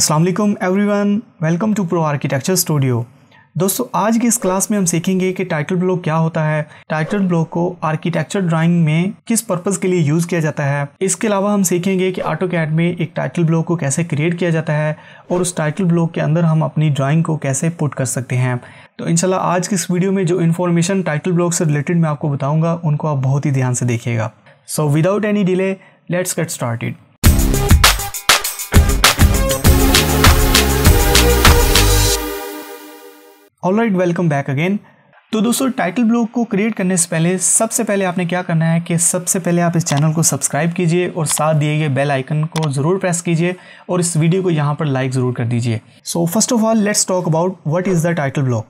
अस्सलाम वालेकुम everyone, welcome to pro architecture studio. दोस्तों, आज की इस क्लास में हम सीखेंगे कि टाइटल ब्लॉक क्या होता है, टाइटल ब्लॉक को आर्किटेक्चर ड्राइंग में किस पर्पस के लिए यूज़ किया जाता है। इसके अलावा हम सीखेंगे कि ऑटोकैड में एक टाइटल ब्लॉक को कैसे क्रिएट किया जाता है और उस टाइटल ब्लॉक के अंदर हम अपनी ड्राइंग को कैसे पुट कर सकते हैं। तो इंशाल्लाह आज की इस वीडियो में जो इन्फॉर्मेशन टाइटल ब्लॉक से रिलेटेड मैं आपको बताऊँगा उनको आप बहुत ही ध्यान से देखिएगा। So without any delay let's get started. Alright, welcome back again. तो दोस्तों, टाइटल ब्लॉक को क्रिएट करने से पहले सबसे पहले आपने क्या करना है कि सबसे पहले आप इस चैनल को सब्सक्राइब कीजिए और साथ दिए गए बेल आइकन को ज़रूर प्रेस कीजिए और इस वीडियो को यहाँ पर लाइक ज़रूर कर दीजिए। So first of all let's talk about what is the title block.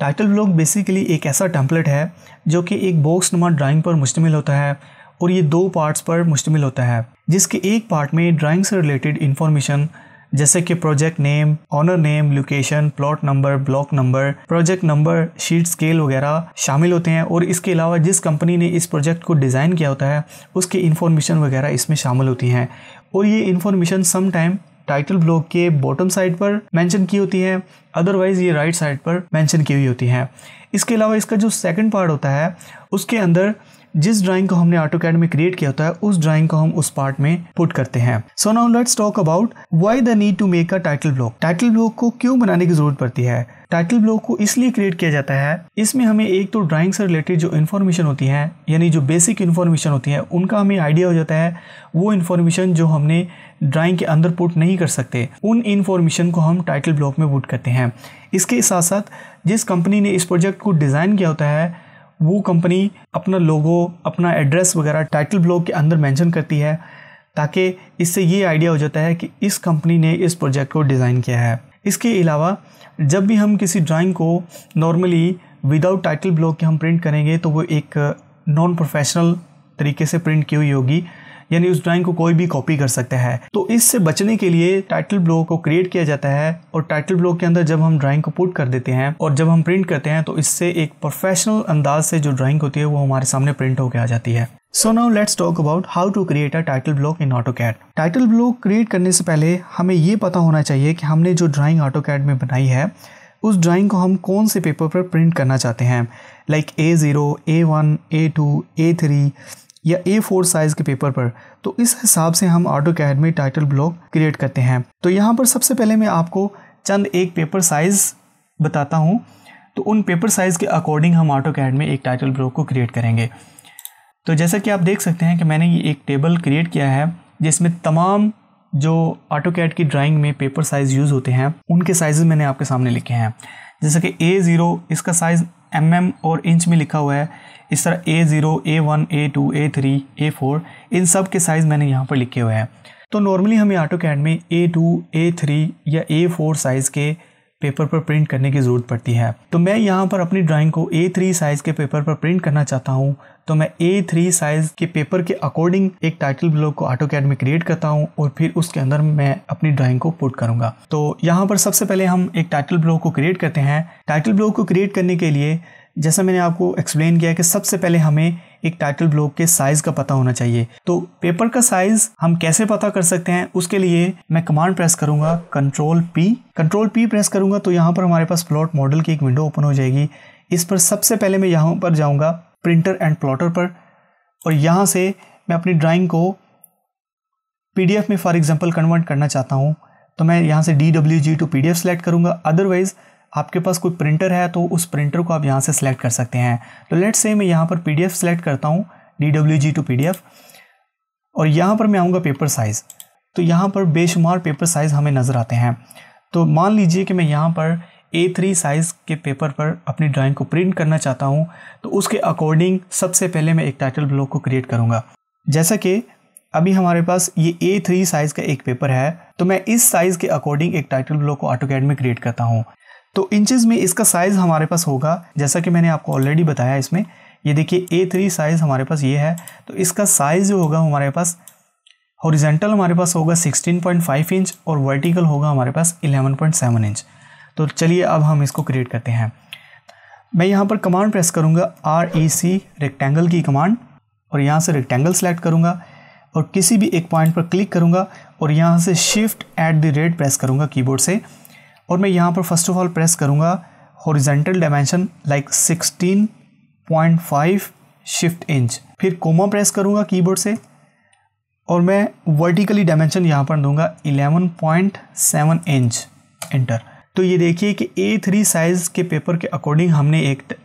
Title block basically एक ऐसा टेम्पलेट है जो कि एक बॉक्स नुमा ड्राइंग पर मुश्तमिल होता है और ये दो पार्ट्स पर मुश्तमिल होता है, जिसके एक पार्ट में ड्राइंग से रिलेटेड इन्फॉर्मेशन जैसे कि project name, owner name, location, plot number, block number, project number, sheet scale वगैरह शामिल होते हैं। और इसके अलावा जिस कंपनी ने इस प्रोजेक्ट को डिज़ाइन किया होता है उसकी इन्फॉर्मेशन वगैरह इसमें शामिल होती हैं। और ये information some time title block के बॉटम साइड पर मेंशन की होती है, अदरवाइज ये राइट साइड पर मेंशन की हुई होती हैं। इसके अलावा इसका जो सेकंड पार्ट होता है उसके अंदर जिस ड्राइंग को हमने ऑटोकैड में क्रिएट किया होता है उस ड्राइंग को हम उस पार्ट में पुट करते हैं। So now let's talk about why the need to make a title block. Title block को क्यों बनाने की जरूरत पड़ती है? टाइटल ब्लॉक को इसलिए क्रिएट किया जाता है, इसमें हमें एक तो ड्राइंग से रिलेटेड जो इन्फॉर्मेशन होती है, यानी जो बेसिक इन्फॉर्मेशन होती है उनका हमें आइडिया हो जाता है। वो इन्फॉर्मेशन जो हमने ड्राइंग के अंदर पुट नहीं कर सकते उन इन्फॉर्मेशन को हम टाइटल ब्लॉक में पुट करते हैं। इसके साथ साथ जिस कंपनी ने इस प्रोजेक्ट को डिज़ाइन किया होता है वो कंपनी अपना लोगो, अपना एड्रेस वगैरह टाइटल ब्लॉक के अंदर मेंशन करती है, ताकि इससे ये आइडिया हो जाता है कि इस कंपनी ने इस प्रोजेक्ट को डिज़ाइन किया है। इसके अलावा जब भी हम किसी ड्राइंग को नॉर्मली विदाउट टाइटल ब्लॉक के हम प्रिंट करेंगे तो वो एक नॉन प्रोफेशनल तरीके से प्रिंट की हुई होगी, यानी उस ड्राइंग को कोई भी कॉपी कर सकता है। तो इससे बचने के लिए टाइटल ब्लॉक को क्रिएट किया जाता है। और टाइटल ब्लॉक के अंदर जब हम ड्राइंग को पुट कर देते हैं और जब हम प्रिंट करते हैं तो इससे एक प्रोफेशनल अंदाज से जो ड्राइंग होती है वो हमारे सामने प्रिंट होकर आ जाती है। So now let's talk about how to create a title block in AutoCAD. Title block create करने से पहले हमें ये पता होना चाहिए कि हमने जो ड्राइंग ऑटोकैड में बनाई है उस ड्राइंग को हम कौन से पेपर पर प्रिंट करना चाहते हैं, like A0, A1, A2, A3 या A4 साइज़ के पेपर पर। तो इस हिसाब से हम ऑटोकैड में टाइटल ब्लॉक क्रिएट करते हैं। तो यहाँ पर सबसे पहले मैं आपको चंद एक पेपर साइज़ बताता हूँ, तो उन पेपर साइज़ के अकॉर्डिंग हम ऑटोकैड में एक टाइटल ब्लॉक को क्रिएट करेंगे। तो जैसा कि आप देख सकते हैं कि मैंने ये एक टेबल क्रिएट किया है जिसमें तमाम जो ऑटोकैड की ड्राइंग में पेपर साइज़ यूज़ होते हैं उनके साइज़ मैंने आपके सामने लिखे हैं। जैसे कि A0, इसका साइज़ mm और इंच में लिखा हुआ है। इस तरह A0, A1, A2, A3, A4 इन सब के साइज़ मैंने यहाँ पर लिखे हुए हैं। तो नॉर्मली हमें ऑटोकैड में A2, A3 या A4 साइज़ के पेपर पर प्रिंट करने की ज़रूरत पड़ती है। तो मैं यहाँ पर अपनी ड्राइंग को A3 साइज़ के पेपर पर प्रिंट करना चाहता हूँ, तो मैं A3 साइज़ के पेपर के अकॉर्डिंग एक टाइटल ब्लॉक को ऑटोकैड में क्रिएट करता हूँ और फिर उसके अंदर मैं अपनी ड्राइंग को पुट करूँगा। तो यहाँ पर सबसे पहले हम एक टाइटल ब्लॉक को क्रिएट करते हैं। टाइटल ब्लॉक को क्रिएट करने के लिए जैसा मैंने आपको एक्सप्लेन किया कि सबसे पहले हमें एक टाइटल ब्लॉक के साइज़ का पता होना चाहिए। तो पेपर का साइज़ हम कैसे पता कर सकते हैं, उसके लिए मैं कमांड प्रेस करूँगा कंट्रोल पी प्रेस करूँगा तो यहाँ पर हमारे पास प्लॉट मॉडल की एक विंडो ओपन हो जाएगी। इस पर सबसे पहले मैं यहाँ पर जाऊँगा प्रिंटर एंड प्लॉटर पर और यहाँ से मैं अपनी ड्राइंग को PDF में फॉर एग्जाम्पल कन्वर्ट करना चाहता हूँ। तो मैं यहाँ से DWG to PDF सेलेक्ट करूँगा, अदरवाइज़ आपके पास कोई प्रिंटर है तो उस प्रिंटर को आप यहाँ से सेलेक्ट कर सकते हैं। तो लेट्स से मैं यहाँ पर PDF सेलेक्ट करता हूँ, DWG to PDF, और यहाँ पर मैं आऊँगा पेपर साइज़। तो यहाँ पर बेशुमार पेपर साइज़ हमें नज़र आते हैं। तो मान लीजिए कि मैं यहाँ पर A3 साइज़ के पेपर पर अपनी ड्राइंग को प्रिंट करना चाहता हूँ, तो उसके अकॉर्डिंग सबसे पहले मैं एक टाइटल ब्लॉक को क्रिएट करूँगा। जैसा कि अभी हमारे पास ये A3 साइज़ का एक पेपर है, तो मैं इस साइज़ के अकॉर्डिंग एक टाइटल ब्लॉक को ऑटोकैड में क्रिएट करता हूँ। तो इंचेस में इसका साइज़ हमारे पास होगा, जैसा कि मैंने आपको ऑलरेडी बताया। इसमें ये देखिए A3 साइज़ हमारे पास ये है, तो इसका साइज़ जो होगा हमारे पास हॉरिजेंटल हमारे पास होगा 16.5 इंच और वर्टिकल होगा हमारे पास 11.7 इंच। तो चलिए अब हम इसको क्रिएट करते हैं। मैं यहाँ पर कमांड प्रेस करूँगा REC रेक्टेंगल की कमांड और यहाँ से रेक्टेंगल सेलेक्ट करूँगा और किसी भी एक पॉइंट पर क्लिक करूँगा और यहाँ से shift at the rate press करूँगा कीबोर्ड से, और मैं यहाँ पर फर्स्ट ऑफ ऑल प्रेस करूँगा horizontal dimension like 16.5 shift inch, फिर कोमा प्रेस करूँगा कीबोर्ड से और मैं वर्टिकली डायमेंशन यहाँ पर दूंगा 11.7 इंच, एंटर। तो ये देखिए कि A3 साइज़ के पेपर के अकॉर्डिंग हमने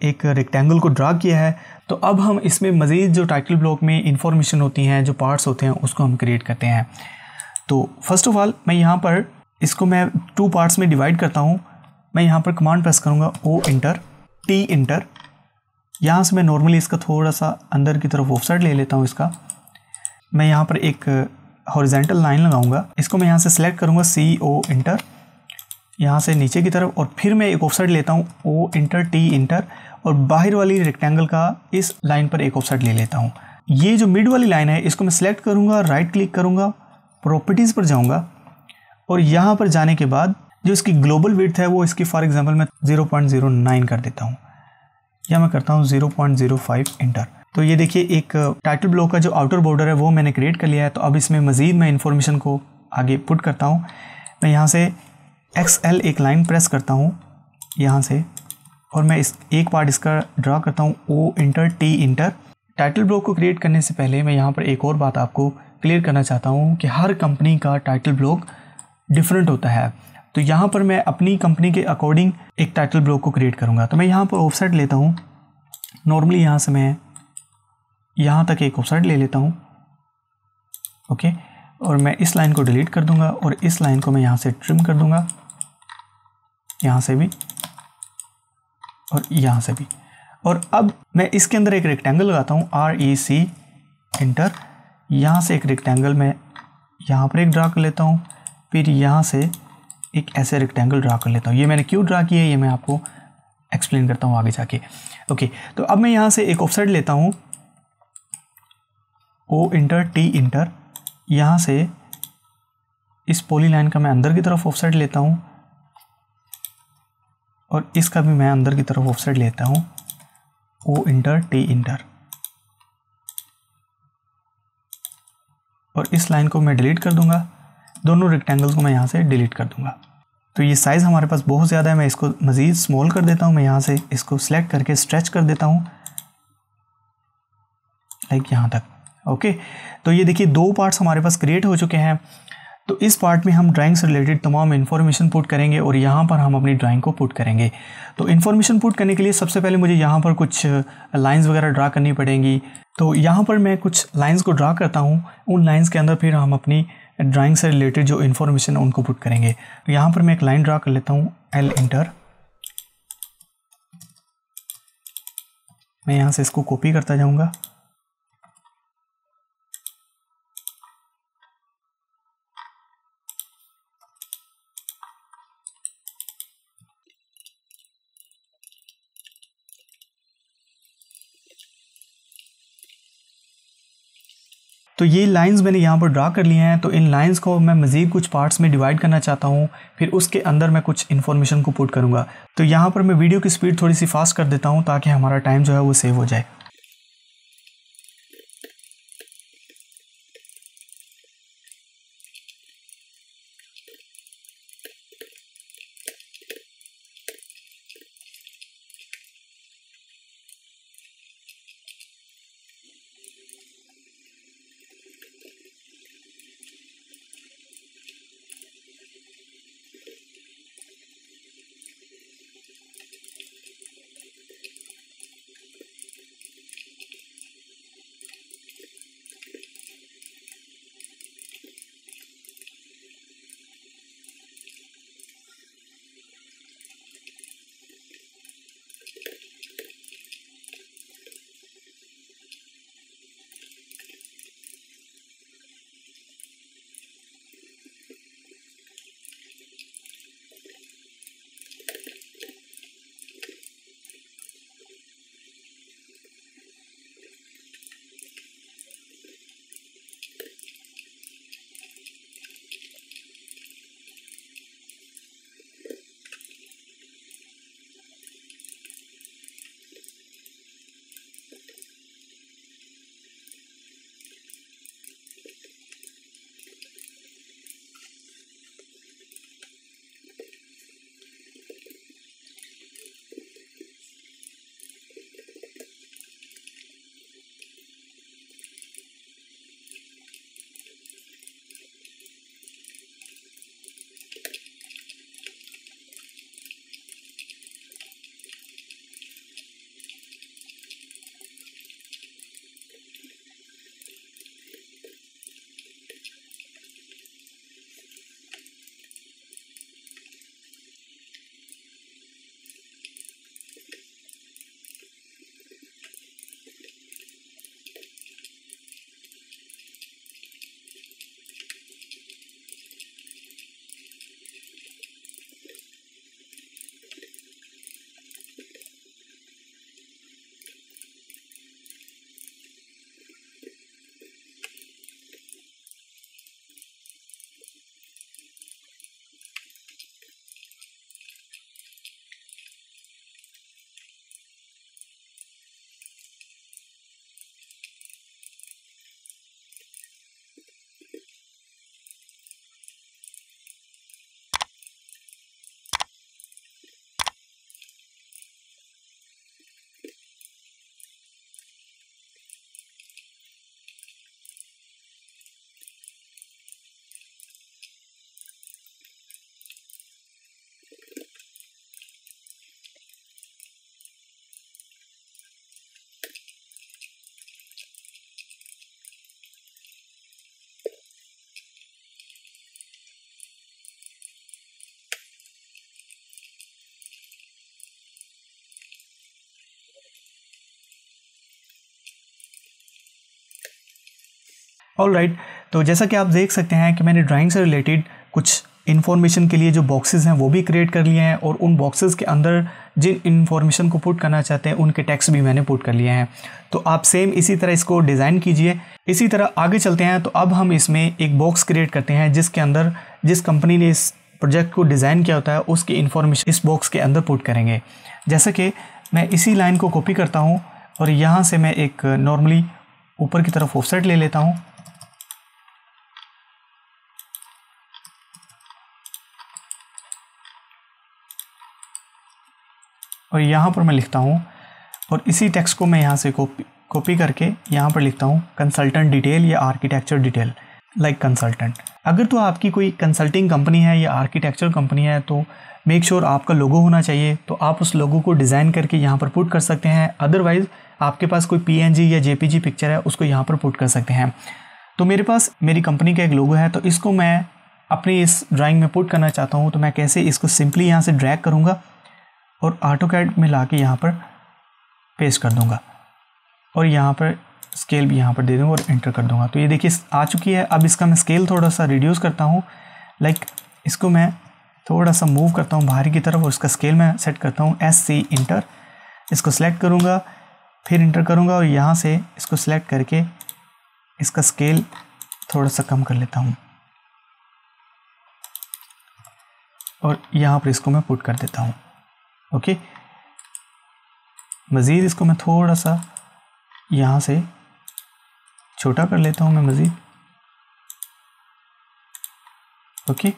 एक रेक्टेंगल को ड्रा किया है। तो अब हम इसमें मज़ीद जो टाइटल ब्लॉक में इंफॉर्मेशन होती हैं, जो पार्ट्स होते हैं, उसको हम क्रिएट करते हैं। तो फर्स्ट ऑफ ऑल मैं यहाँ पर इसको मैं टू पार्ट्स में डिवाइड करता हूँ। मैं यहाँ पर कमांड प्रेस करूँगा O इंटर T इंटर, यहाँ से मैं नॉर्मली इसका थोड़ा सा अंदर की तरफ ऑफसेट ले लेता हूँ इसका। मैं यहाँ पर एक हॉरिजॉन्टल लाइन लगाऊंगा, इसको मैं यहाँ से सिलेक्ट करूँगा CO इंटर, यहाँ से नीचे की तरफ, और फिर मैं एक ऑफसेट लेता हूँ O इंटर T इंटर, और बाहर वाली रेक्टेंगल का इस लाइन पर एक ऑफसेट ले लेता हूँ। ये जो मिड वाली लाइन है इसको मैं सिलेक्ट करूँगा, राइट क्लिक करूँगा, प्रॉपर्टीज़ पर जाऊँगा, और यहाँ पर जाने के बाद जो इसकी ग्लोबल विड्थ है वो इसकी फॉर एग्जांपल मैं 0.09 कर देता हूँ, या मैं करता हूँ 0.05 इंटर। तो ये देखिए एक टाइटल ब्लॉक का जो आउटर बॉर्डर है वो मैंने क्रिएट कर लिया है। तो अब इसमें मज़ीद मैं इन्फॉर्मेशन को आगे पुट करता हूँ। मैं यहाँ से XL एक लाइन प्रेस करता हूँ यहाँ से, और मैं इस एक पार्ट इसका ड्रा करता हूँ O enter T enter. Title block को क्रिएट करने से पहले मैं यहाँ पर एक और बात आपको क्लियर करना चाहता हूँ कि हर कंपनी का टाइटल ब्लॉक डिफरेंट होता है। तो यहाँ पर मैं अपनी कंपनी के अकॉर्डिंग एक टाइटल ब्लॉक को क्रिएट करूँगा। तो मैं यहाँ पर ऑफसेट लेता हूँ, नॉर्मली यहाँ से मैं यहाँ तक एक ऑफसेट ले लेता हूँ, ओके, और मैं इस लाइन को डिलीट कर दूँगा और इस लाइन को मैं यहाँ से ट्रिम कर दूँगा, यहाँ से भी और यहाँ से भी। और अब मैं इसके अंदर एक रेक्टेंगल लगाता हूँ REC इंटर, यहाँ से एक रेक्टेंगल मैं यहाँ पर एक ड्रा कर लेता हूँ, फिर यहाँ से एक ऐसे रेक्टेंगल ड्रा कर लेता हूँ। ये मैंने क्यों ड्रा किया है ये मैं आपको एक्सप्लेन करता हूँ आगे जाके, ओके। तो अब मैं यहाँ से एक ऑफसेट लेता हूँ O इंटर T इंटर, यहाँ से इस पॉली लाइन का मैं अंदर की तरफ ऑफसेट लेता हूँ और इसका भी मैं अंदर की तरफ ऑफसेट लेता हूँ O इंटर T इंटर, और इस लाइन को मैं डिलीट कर दूँगा, दोनों रेक्टेंगल्स को मैं यहाँ से डिलीट कर दूँगा। तो ये साइज़ हमारे पास बहुत ज़्यादा है, मैं इसको मज़ीद स्मॉल कर देता हूँ। मैं यहाँ से इसको सिलेक्ट करके स्ट्रेच कर देता हूँ लाइक यहाँ तक, ओके। तो ये देखिए दो पार्ट्स हमारे पास क्रिएट हो चुके हैं। तो इस पार्ट में हम ड्राइंग से रिलेटेड तमाम इन्फॉर्मेशन पुट करेंगे और यहाँ पर हम अपनी ड्राइंग को पुट करेंगे। तो इन्फॉर्मेशन पुट करने के लिए सबसे पहले मुझे यहाँ पर कुछ लाइंस वगैरह ड्रा करनी पड़ेंगी। तो यहाँ पर मैं कुछ लाइंस को ड्रा करता हूँ, उन लाइंस के अंदर फिर हम अपनी ड्राइंग से रिलेटेड जो इन्फॉर्मेशन है उनको पुट करेंगे। तो यहाँ पर मैं एक लाइन ड्रा कर लेता हूँ L इंटर, मैं यहाँ से इसको कॉपी करता जाऊँगा, तो ये लाइंस मैंने यहाँ पर ड्रा कर लिए हैं। तो इन लाइंस को मैं मज़ीद कुछ पार्ट्स में डिवाइड करना चाहता हूँ, फिर उसके अंदर मैं कुछ इन्फॉर्मेशन को पुट करूँगा। तो यहाँ पर मैं वीडियो की स्पीड थोड़ी सी फास्ट कर देता हूँ ताकि हमारा टाइम जो है वो सेव हो जाए। ऑलराइट, तो जैसा कि आप देख सकते हैं कि मैंने ड्राइंग से रिलेटेड कुछ इन्फॉर्मेशन के लिए जो बॉक्सेस हैं वो भी क्रिएट कर लिए हैं, और उन बॉक्सेस के अंदर जिन इन्फॉर्मेशन को पुट करना चाहते हैं उनके टेक्स्ट भी मैंने पुट कर लिए हैं। तो आप सेम इसी तरह इसको डिज़ाइन कीजिए। इसी तरह आगे चलते हैं, तो अब हम इसमें एक बॉक्स क्रिएट करते हैं जिसके अंदर जिस कंपनी ने इस प्रोजेक्ट को डिज़ाइन किया होता है उसकी इन्फॉर्मेशन इस बॉक्स के अंदर पुट करेंगे। जैसे कि मैं इसी लाइन को कॉपी करता हूँ और यहाँ से मैं एक नॉर्मली ऊपर की तरफ ऑफसेट ले लेता हूँ। और यहाँ पर मैं लिखता हूँ और इसी टेक्स्ट को मैं यहाँ से कॉपी करके यहाँ पर लिखता हूँ कंसल्टेंट डिटेल या आर्किटेक्चर डिटेल लाइक कंसल्टेंट। अगर तो आपकी कोई कंसल्टिंग कंपनी है या आर्किटेक्चर कंपनी है तो मेक श्योर आपका लोगो होना चाहिए, तो आप उस लोगो को डिज़ाइन करके यहाँ पर पुट कर सकते हैं। अदरवाइज़ आपके पास कोई पीएनजी या जेपीजी पिक्चर है उसको यहाँ पर पुट कर सकते हैं। तो मेरे पास मेरी कंपनी का एक लोगो है, तो इसको मैं अपनी इस ड्राइंग में पुट करना चाहता हूँ। तो मैं कैसे इसको सिंपली यहाँ से ड्रैग करूँगा और ऑटोकैड में लाके यहाँ पर पेस्ट कर दूंगा और यहाँ पर स्केल भी यहाँ पर दे दूंगा और एंटर कर दूंगा। तो ये देखिए आ चुकी है। अब इसका मैं स्केल थोड़ा सा रिड्यूस करता हूँ, लाइक इसको मैं थोड़ा सा मूव करता हूँ बाहर की तरफ और इसका स्केल मैं सेट करता हूँ SC इंटर। इसको सेलेक्ट करूँगा फिर इंटर करूँगा और यहाँ से इसको सेलेक्ट करके इसका स्केल थोड़ा सा कम कर लेता हूँ और यहाँ पर इसको मैं पुट कर देता हूँ। ओके मज़ीद इसको मैं थोड़ा सा यहाँ से छोटा कर लेता हूँ मैं मज़ीद। ओके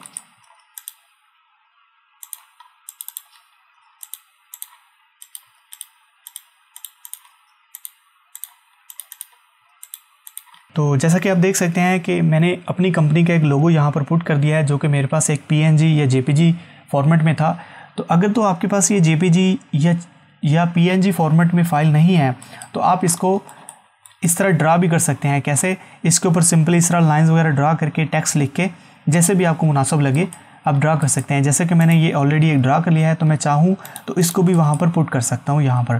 तो जैसा कि आप देख सकते हैं कि मैंने अपनी कंपनी का एक लोगो यहाँ पर पुट कर दिया है जो कि मेरे पास एक PNG या JPG फॉर्मेट में था। तो अगर तो आपके पास ये JPG या PNG फॉर्मेट में फ़ाइल नहीं है तो आप इसको इस तरह ड्रा भी कर सकते हैं। कैसे? इसके ऊपर सिंपली इस तरह लाइंस वगैरह ड्रा करके टेक्स्ट लिख के जैसे भी आपको मुनासिब लगे आप ड्रा कर सकते हैं। जैसे कि मैंने ये ऑलरेडी एक ड्रा कर लिया है, तो मैं चाहूँ तो इसको भी वहाँ पर पुट कर सकता हूँ। यहाँ पर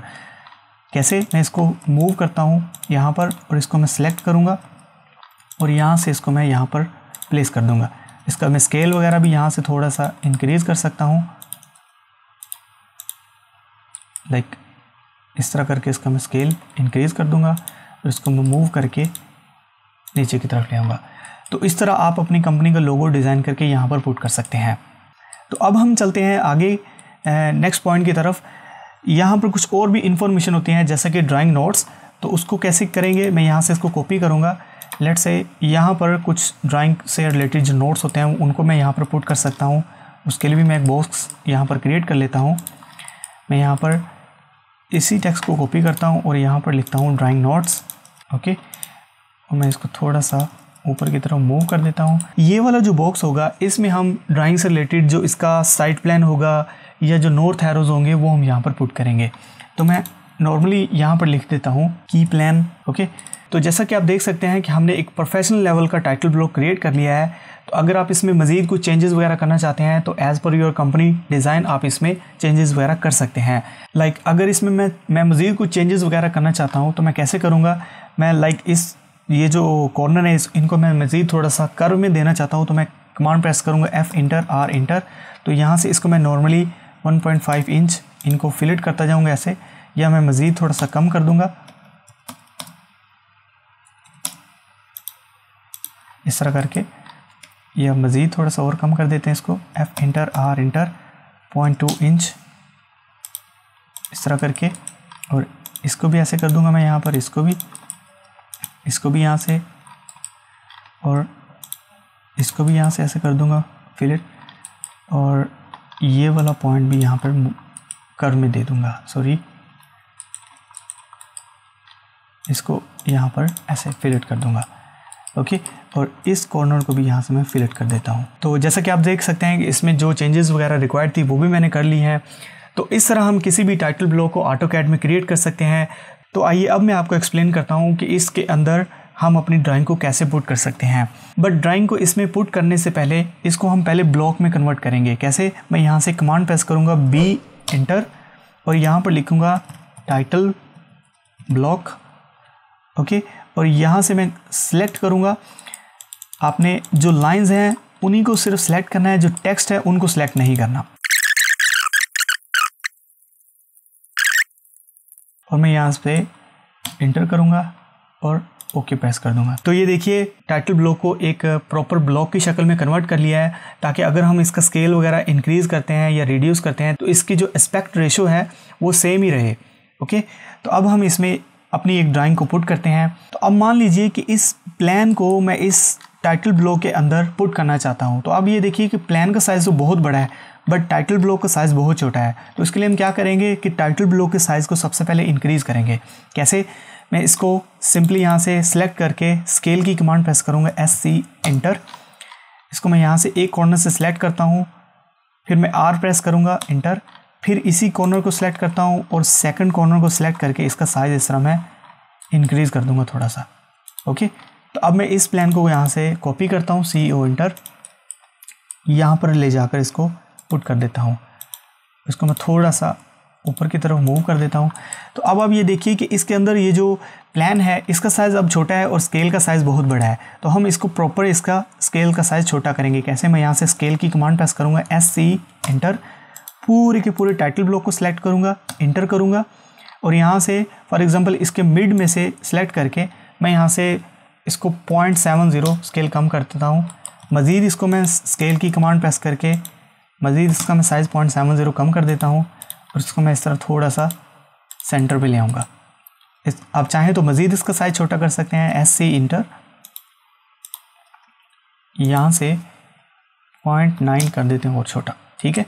कैसे? मैं इसको मूव करता हूँ यहाँ पर और इसको मैं सिलेक्ट करूँगा और यहाँ से इसको मैं यहाँ पर प्लेस कर दूँगा। इसका मैं स्केल वगैरह भी यहाँ से थोड़ा सा इंक्रीज़ कर सकता हूँ, लाइक इस तरह करके इसका मैं स्केल इंक्रीज़ कर दूंगा और इसको मैं मूव करके नीचे की तरफ ले आऊँगा। तो इस तरह आप अपनी कंपनी का लोगो डिज़ाइन करके यहाँ पर पुट कर सकते हैं। तो अब हम चलते हैं आगे नेक्स्ट पॉइंट की तरफ। यहाँ पर कुछ और भी इन्फॉर्मेशन होती हैं जैसा कि ड्राइंग नोट्स, तो उसको कैसे करेंगे? मैं यहाँ से इसको कॉपी करूँगा। लेट्स से यहाँ पर कुछ ड्राइंग से रिलेटेड जो नोट्स होते हैं उनको मैं यहाँ पर पुट कर सकता हूँ। उसके लिए भी मैं एक बॉक्स यहाँ पर क्रिएट कर लेता हूँ। मैं यहाँ पर इसी टेक्स्ट को कॉपी करता हूँ और यहाँ पर लिखता हूँ ड्राइंग नोट्स। ओके और मैं इसको थोड़ा सा ऊपर की तरफ मूव कर देता हूँ। ये वाला जो बॉक्स होगा इसमें हम ड्राइंग से रिलेटेड जो इसका साइड प्लान होगा या जो नॉर्थ एरोज होंगे वो हम यहाँ पर पुट करेंगे। तो मैं नॉर्मली यहाँ पर लिख देता हूँ की प्लान। ओके तो जैसा कि आप देख सकते हैं कि हमने एक प्रोफेशनल लेवल का टाइटल ब्लॉक क्रिएट कर लिया है। तो अगर आप इसमें मज़ीद कुछ चेंजेस वगैरह करना चाहते हैं तो as per your company design आप इसमें चेंजेस वगैरह कर सकते हैं। लाइक अगर इसमें मैं मज़ीद कुछ चेंजेस वगैरह करना चाहता हूं तो मैं कैसे करूंगा? मैं लाइक इस ये जो कॉर्नर है इनको मैं मज़ीद थोड़ा सा कर्व में देना चाहता हूं, तो मैं कमांड प्रेस करूँगा F इंटर R इंटर। तो यहाँ से इसको मैं नॉर्मली 1.5 इंच इनको फिलेट करता जाऊँगा ऐसे, या मैं मज़ीद थोड़ा सा कम कर दूँगा इस तरह करके, या मज़ीद थोड़ा सा और कम कर देते हैं इसको F enter R enter 0.2 inch इस तरह करके। और इसको भी ऐसे कर दूंगा मैं यहाँ पर, इसको भी यहाँ से और इसको भी यहाँ से ऐसे कर दूंगा फिलेट, और ये वाला पॉइंट भी यहाँ पर कर्व में दे दूंगा। सॉरी, इसको यहाँ पर ऐसे फिलेट कर दूंगा। ओके और इस कॉर्नर को भी यहाँ से मैं फिलेट कर देता हूँ। तो जैसा कि आप देख सकते हैं कि इसमें जो चेंजेस वगैरह रिक्वायर्ड थी वो भी मैंने कर ली हैं। तो इस तरह हम किसी भी टाइटल ब्लॉक को ऑटोकैड में क्रिएट कर सकते हैं। तो आइए अब मैं आपको एक्सप्लेन करता हूँ कि इसके अंदर हम अपनी ड्राइंग को कैसे पुट कर सकते हैं। बट ड्राइंग को इसमें पुट करने से पहले इसको हम पहले ब्लॉक में कन्वर्ट करेंगे। कैसे? मैं यहाँ से कमांड प्रेस करूँगा B इंटर और यहाँ पर लिखूँगा टाइटल ब्लॉक। ओके और यहाँ से मैं सिलेक्ट करूँगा। आपने जो लाइंस हैं उन्हीं को सिर्फ सेलेक्ट करना है, जो टेक्स्ट है उनको सेलेक्ट नहीं करना। और मैं यहाँ पे इंटर करूँगा और ओके प्रेस कर दूंगा। तो ये देखिए टाइटल ब्लॉक को एक प्रॉपर ब्लॉक की शक्ल में कन्वर्ट कर लिया है, ताकि अगर हम इसका स्केल वगैरह इंक्रीज़ करते हैं या रिड्यूस करते हैं तो इसकी जो एस्पेक्ट रेशो है वो सेम ही रहे। ओके, तो अब हम इसमें अपनी एक ड्राइंग को पुट करते हैं। तो अब मान लीजिए कि इस प्लान को मैं इस टाइटल ब्लॉक के अंदर पुट करना चाहता हूँ। तो अब ये देखिए कि प्लान का साइज़ तो बहुत बड़ा है बट टाइटल ब्लॉक का साइज़ बहुत छोटा है। तो इसके लिए हम क्या करेंगे कि टाइटल ब्लॉक के साइज़ को सबसे पहले इंक्रीज़ करेंगे। कैसे? मैं इसको सिंपली यहाँ से सिलेक्ट करके स्केल की कमांड प्रेस करूँगा SC एंटर। इसको मैं यहाँ से एक कॉर्नर से सिलेक्ट करता हूँ, फिर मैं R प्रेस करूँगा एंटर, फिर इसी कॉर्नर को सिलेक्ट करता हूँ और सेकंड कॉर्नर को सिलेक्ट करके इसका साइज़ इस तरह मैं इंक्रीज़ कर दूँगा थोड़ा सा। ओके, तो अब मैं इस प्लान को यहाँ से कॉपी करता हूँ CO एंटर, यहाँ पर ले जाकर इसको पुट कर देता हूँ। इसको मैं थोड़ा सा ऊपर की तरफ मूव कर देता हूँ। तो अब आप ये देखिए कि इसके अंदर ये जो प्लान है इसका साइज़ अब छोटा है और स्केल का साइज़ बहुत बड़ा है। तो हम इसको प्रॉपर इसका स्केल का साइज़ छोटा करेंगे। कैसे? मैं यहाँ से स्केल की कमांड प्रेस करूँगा SC एंटर, पूरे के पूरे टाइटल ब्लॉक को सिलेक्ट करूँगा, एंटर करूँगा और यहाँ से फॉर एग्ज़ाम्पल इसके मिड में से सिलेक्ट करके मैं यहाँ से इसको 0.70 स्केल कम कर देता हूँ। मज़ीद इसको मैं स्केल की कमांड प्रेस करके मज़ीद इसका मैं साइज़ 0.70 कम कर देता हूँ और इसको मैं इस तरह थोड़ा सा सेंटर पे ले आऊँगा। आप चाहें तो मज़ीद इसका साइज़ छोटा कर सकते हैं SC इंटर, यहाँ से 0.9 कर देते हैं और छोटा। ठीक है,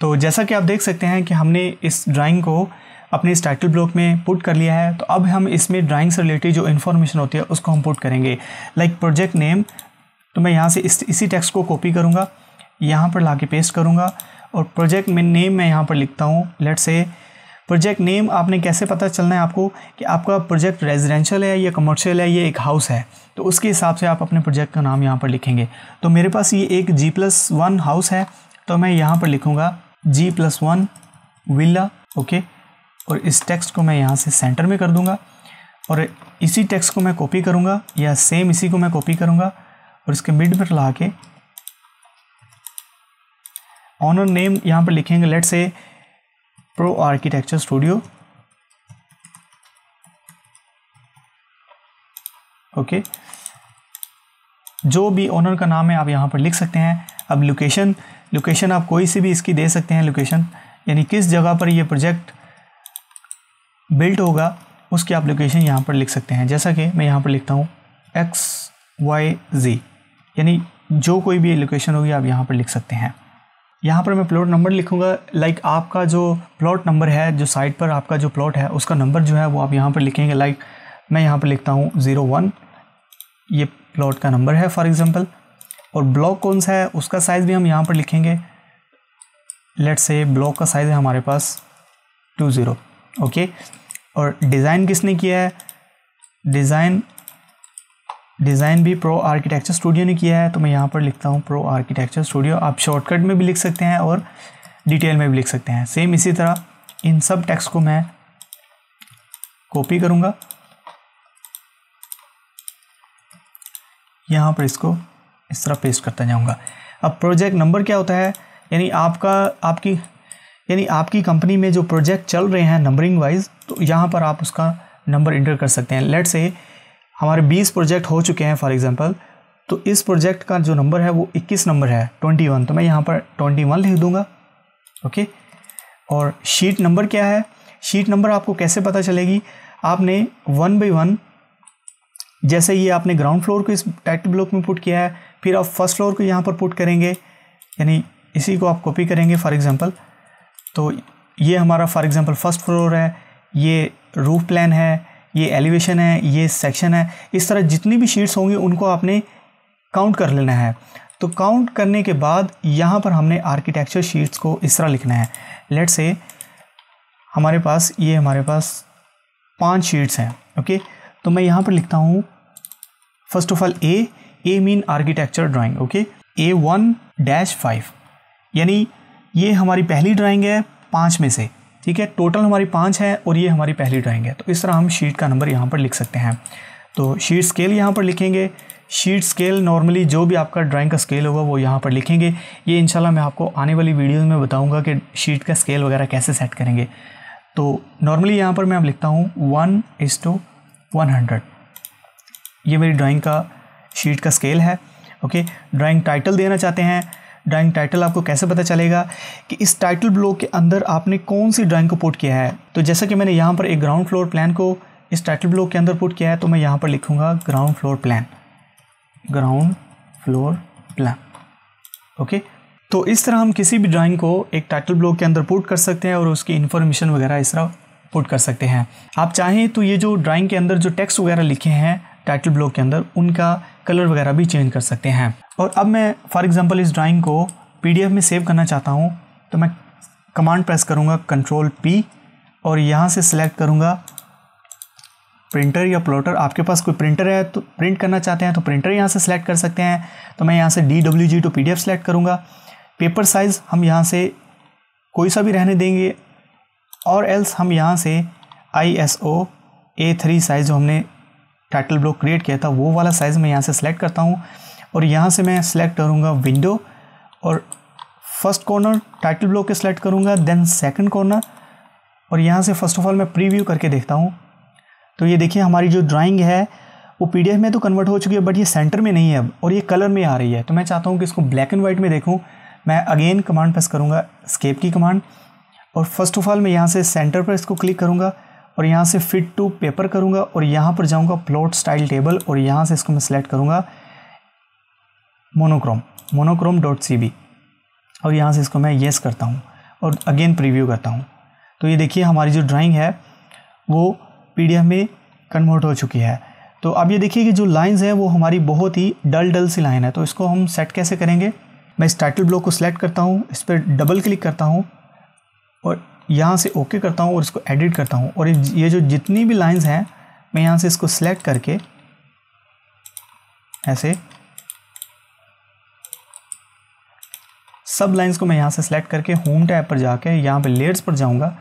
तो जैसा कि आप देख सकते हैं कि हमने इस ड्राइंग को अपने इस टाइटल ब्लॉक में पुट कर लिया है। तो अब हम इसमें ड्राइंग से रिलेटेड जो इन्फॉर्मेशन होती है उसको हम पुट करेंगे। लाइक प्रोजेक्ट नेम, तो मैं यहाँ से इसी टेक्स्ट को कॉपी करूँगा, यहाँ पर ला के पेस्ट करूँगा और प्रोजेक्ट में नेम मैं यहाँ पर लिखता हूँ लेट्स से प्रोजेक्ट नेम। आपने कैसे पता चलना है आपको कि आपका प्रोजेक्ट रेजिडेंशियल है या कमर्शियल है, ये एक हाउस है, तो उसके हिसाब से आप अपने प्रोजेक्ट का नाम यहाँ पर लिखेंगे। तो मेरे पास ये एक G+1 हाउस है, तो मैं यहाँ पर लिखूँगा G+1 विला। ओके, और इस टेक्स्ट को मैं यहाँ से सेंटर में कर दूँगा और इसी टेक्स्ट को मैं कॉपी करूँगा या सेम इसी को मैं कॉपी करूँगा और इसके मिड पर ला के ऑनर नेम यहाँ पर लिखेंगे let's say pro architecture studio. Okay, जो भी ऑनर का नाम है आप यहाँ पर लिख सकते हैं। अब लोकेशन आप कोई सी भी इसकी दे सकते हैं। लोकेशन यानी किस जगह पर ये प्रोजेक्ट बिल्ट होगा उसकी आप लोकेशन यहाँ पर लिख सकते हैं। जैसा कि मैं यहाँ पर लिखता हूँ XYZ, यानी जो कोई भी लोकेशन होगी आप यहाँ पर लिख सकते हैं। यहाँ पर मैं प्लॉट नंबर लिखूँगा, लाइक आपका जो प्लॉट नंबर है, जो साइट पर आपका जो प्लॉट है उसका नंबर जो है वो आप यहाँ पर लिखेंगे। लाइक मैं यहाँ पर लिखता हूँ 01, ये प्लॉट का नंबर है फॉर एग्जांपल। और ब्लॉक कौन सा है उसका साइज़ भी हम यहाँ पर लिखेंगे। लेट्स से ब्लॉक का साइज़ है हमारे पास 20। ओके, और डिज़ाइन किसने किया है? डिज़ाइन भी प्रो आर्किटेक्चर स्टूडियो ने किया है, तो मैं यहाँ पर लिखता हूँ प्रो आर्किटेक्चर स्टूडियो। आप शॉर्टकट में भी लिख सकते हैं और डिटेल में भी लिख सकते हैं। सेम इसी तरह इन सब टेक्स्ट को मैं कॉपी करूँगा, यहाँ पर इसको इस तरह पेस्ट करता जाऊँगा। अब प्रोजेक्ट नंबर क्या होता है, यानी आपकी कंपनी में जो प्रोजेक्ट चल रहे हैं नंबरिंग वाइज, तो यहाँ पर आप उसका नंबर इंटर कर सकते हैं। लेट्स से हमारे 20 प्रोजेक्ट हो चुके हैं फॉर एग्जांपल, तो इस प्रोजेक्ट का जो नंबर है वो 21 नंबर है 21, तो मैं यहाँ पर 21 लिख दूँगा। ओके, और शीट नंबर क्या है? शीट नंबर आपको कैसे पता चलेगी? आपने 1 by 1, जैसे ये आपने ग्राउंड फ्लोर को इस टाइटल ब्लॉक में पुट किया है, फिर आप फर्स्ट फ्लोर को यहाँ पर पुट करेंगे, यानी इसी को आप कॉपी करेंगे फॉर एग्ज़ाम्पल। तो ये हमारा फॉर एग्ज़ाम्पल फर्स्ट फ्लोर है, ये रूफ प्लान है, ये एलिवेशन है, ये सेक्शन है। इस तरह जितनी भी शीट्स होंगी उनको आपने काउंट कर लेना है। तो काउंट करने के बाद यहाँ पर हमने आर्किटेक्चर शीट्स को इस तरह लिखना है। लेट्स से हमारे पास 5 शीट्स हैं। ओके, तो मैं यहाँ पर लिखता हूँ first of all A mean architecture drawing. Okay, A1-5, यानी ये हमारी पहली ड्राइंग है 5 में से। ठीक है, टोटल हमारी 5 है और ये हमारी पहली ड्राइंग है। तो इस तरह हम शीट का नंबर यहाँ पर लिख सकते हैं। तो शीट स्केल यहाँ पर लिखेंगे, शीट स्केल नॉर्मली जो भी आपका ड्राइंग का स्केल होगा वो यहाँ पर लिखेंगे। ये इंशाल्लाह मैं आपको आने वाली वीडियोज़ में बताऊँगा कि शीट का स्केल वगैरह कैसे सेट करेंगे। तो नॉर्मली यहाँ पर मैं अब लिखता हूँ 1:100, ये मेरी ड्राइंग का शीट का स्केल है। ओके, ड्राइंग टाइटल देना चाहते हैं। ड्राइंग टाइटल आपको कैसे पता चलेगा कि इस टाइटल ब्लॉक के अंदर आपने कौन सी ड्राइंग को पुट किया है। तो जैसा कि मैंने यहाँ पर एक ग्राउंड फ्लोर प्लान को इस टाइटल ब्लॉक के अंदर पुट किया है, तो मैं यहाँ पर लिखूँगा ground floor plan, ground floor plan. Okay, तो इस तरह हम किसी भी ड्राइंग को एक टाइटल ब्लॉक के अंदर पुट कर सकते हैं और उसकी इन्फॉर्मेशन वगैरह इस तरह पुट कर सकते हैं। आप चाहें तो ये जो ड्राइंग के अंदर जो टेक्स्ट वगैरह लिखे हैं टाइटल ब्लॉक के अंदर, उनका कलर वगैरह भी चेंज कर सकते हैं। और अब मैं फॉर एग्जांपल इस ड्राइंग को पीडीएफ में सेव करना चाहता हूं, तो मैं कमांड प्रेस करूंगा Ctrl P और यहां से सिलेक्ट करूंगा प्रिंटर या प्लॉटर। आपके पास कोई प्रिंटर है तो प्रिंट करना चाहते हैं तो प्रिंटर यहां से सिलेक्ट कर सकते हैं। तो मैं यहां से DWG to PDF सेलेक्ट करूंगा। पेपर साइज़ हम यहाँ से कोई सा भी रहने देंगे, और एल्स हम यहाँ से ISO A3 साइज़ जो हमने टाइटल ब्लॉक क्रिएट किया था वो वाला साइज़ मैं यहाँ से सिलेक्ट करता हूँ और यहाँ से मैं सिलेक्ट करूँगा विंडो और फर्स्ट कॉर्नर टाइटल ब्लॉक के सिलेक्ट करूँगा, देन सेकंड कॉर्नर, और यहाँ से फ़र्स्ट ऑफ ऑल मैं प्रीव्यू करके देखता हूँ। तो ये देखिए हमारी जो ड्राइंग है वो पीडीएफ में तो कन्वर्ट हो चुकी है, बट ये सेंटर में नहीं है अब और ये कलर में आ रही है। तो मैं चाहता हूँ कि इसको ब्लैक एंड वाइट में देखूँ। मैं अगेन कमांड प्रेस करूँगा एस्केप की कमांड, और फर्स्ट ऑफ ऑल मैं यहाँ से सेंटर पर इसको क्लिक करूँगा और यहाँ से फिट टू पेपर करूँगा और यहाँ पर जाऊँगा प्लॉट स्टाइल टेबल और यहाँ से इसको मैं सिलेक्ट करूँगा monochrome.cb और यहाँ से इसको मैं येस करता हूँ और अगेन प्रीव्यू करता हूँ। तो ये देखिए हमारी जो ड्राइंग है वो पीडीएफ में कन्वर्ट हो चुकी है। तो अब ये देखिए कि जो लाइंस हैं वो हमारी बहुत ही डल सी लाइन है। तो इसको हम सेट कैसे करेंगे, मैं इस टाइटल ब्लॉक को सिलेक्ट करता हूँ, इस पर डबल क्लिक करता हूँ और यहाँ से ओके करता हूँ और इसको एडिट करता हूँ। और ये जो जितनी भी लाइंस हैं मैं यहाँ से इसको सिलेक्ट करके ऐसे सब लाइंस को मैं यहाँ से सिलेक्ट करके होम टैब पर जाके यहाँ पे लेयर्स पर जाऊँगा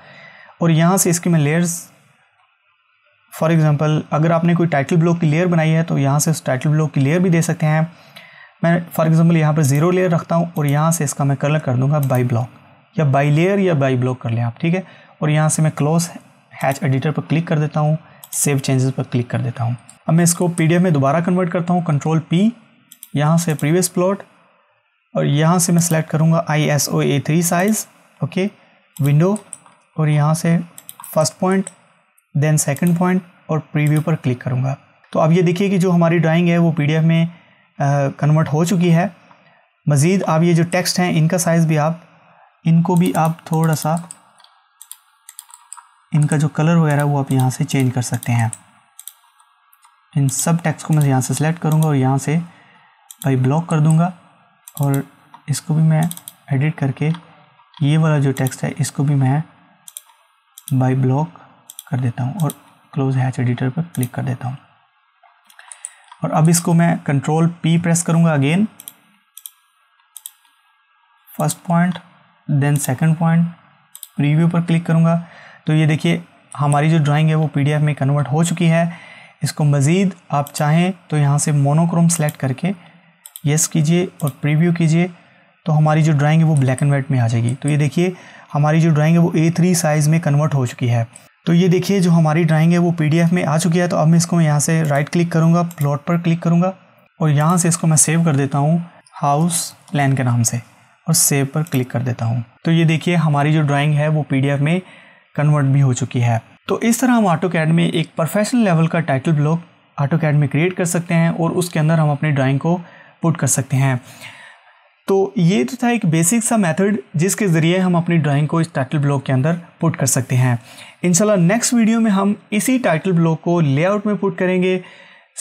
और यहाँ से इसके मैं लेयर्स फॉर एग्जांपल अगर आपने कोई टाइटल ब्लॉक की लेयर बनाई है तो यहाँ से उस टाइटल ब्लॉक की लेयर भी दे सकते हैं। मैं फॉर एग्जांपल यहाँ पर 0 लेयर रखता हूँ और यहाँ से इसका मैं कलर कर दूँगा बाई ब्लॉक या बाई लेयर या बाई ब्लॉक कर लें आप, ठीक है। और यहाँ से मैं क्लोज हैच एडिटर पर क्लिक कर देता हूँ, सेव चेंजेस पर क्लिक कर देता हूँ। अब मैं इसको पीडीएफ में दोबारा कन्वर्ट करता हूँ Ctrl P, यहाँ से प्रीवियस प्लॉट और यहाँ से मैं सिलेक्ट करूँगा ISO A3 size, okay, window और यहाँ से first point then second point और प्रीव्यू पर क्लिक करूँगा। तो अब ये देखिए कि जो हमारी ड्राइंग है वो पीडीएफ में कन्वर्ट हो चुकी है। मज़ीद आप ये जो टेक्स्ट हैं इनका साइज़ भी आप थोड़ा सा इनका जो कलर वगैरह वो आप यहाँ से चेंज कर सकते हैं। इन सब टेक्स्ट को मैं यहाँ से सिलेक्ट करूँगा और यहाँ से भाई ब्लॉक कर दूँगा और इसको भी मैं एडिट करके ये वाला जो टेक्स्ट है इसको भी मैं बाय ब्लॉक कर देता हूँ और क्लोज हैच एडिटर पर क्लिक कर देता हूँ। और अब इसको मैं Ctrl P प्रेस करूँगा, again first point then second point, preview पर क्लिक करूँगा। तो ये देखिए हमारी जो ड्राइंग है वो पीडीएफ में कन्वर्ट हो चुकी है। इसको मज़ीद आप चाहें तो यहाँ से मोनोक्रोम सेलेक्ट करके येस कीजिए और प्रीव्यू कीजिए, तो हमारी जो ड्राइंग है वो ब्लैक एंड वाइट में आ जाएगी। तो ये देखिए हमारी जो ड्राइंग है वो A3 साइज़ में कन्वर्ट हो चुकी है। तो ये देखिए जो हमारी ड्राइंग है वो PDF में आ चुकी है। तो अब मैं इसको यहाँ से राइट क्लिक करूँगा, प्लॉट पर क्लिक करूँगा और यहाँ से इसको मैं सेव कर देता हूँ हाउस प्लान के नाम से और सेव पर क्लिक कर देता हूँ। तो ये देखिए हमारी जो ड्राइंग है वो PDF में कन्वर्ट भी हो चुकी है। तो इस तरह हम AutoCAD में एक प्रोफेशनल लेवल का टाइटल ब्लॉक AutoCAD में क्रिएट कर सकते हैं और उसके अंदर हम अपनी ड्राइंग को पुट कर सकते हैं। तो ये तो था एक बेसिक सा मेथड जिसके ज़रिए हम अपनी ड्राइंग को इस टाइटल ब्लॉक के अंदर पुट कर सकते हैं। इंशाल्लाह नेक्स्ट वीडियो में हम इसी टाइटल ब्लॉक को लेआउट में पुट करेंगे।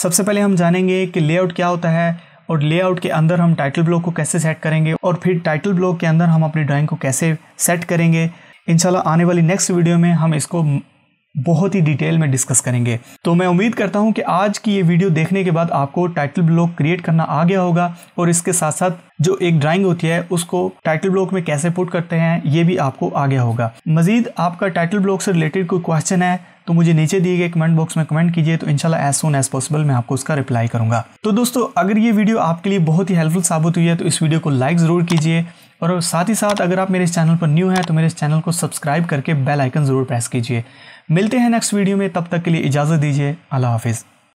सबसे पहले हम जानेंगे कि लेआउट क्या होता है और लेआउट के अंदर हम टाइटल ब्लॉक को कैसे सेट करेंगे और फिर टाइटल ब्लॉक के अंदर हम अपनी ड्राइंग को कैसे सेट करेंगे। इंशाल्लाह आने वाली नेक्स्ट वीडियो में हम इसको बहुत ही डिटेल में डिस्कस करेंगे। तो मैं उम्मीद करता हूं कि आज की ये वीडियो देखने के बाद आपको टाइटल ब्लॉक क्रिएट करना आ गया होगा और इसके साथ साथ जो एक ड्राइंग होती है उसको टाइटल ब्लॉक में कैसे पुट करते हैं ये भी आपको आ गया होगा। मजीद आपका टाइटल ब्लॉक से रिलेटेड कोई क्वेश्चन है तो मुझे नीचे दिए गए कमेंट बॉक्स में कमेंट कीजिए, तो इंशाल्लाह एज सून एज पॉसिबल मैं आपको उसका रिप्लाई करूंगा। तो दोस्तों अगर ये वीडियो आपके लिए बहुत ही हेल्पफुल साबित हुई है तो इस वीडियो को लाइक ज़रूर कीजिए और साथ ही साथ अगर आप मेरे इस चैनल पर न्यू हैं तो मेरे इस चैनल को सब्सक्राइब करके बेल आइकन ज़रूर प्रेस कीजिए। मिलते हैं नेक्स्ट वीडियो में, तब तक के लिए इजाज़त दीजिए। अल्लाह हाफिज़।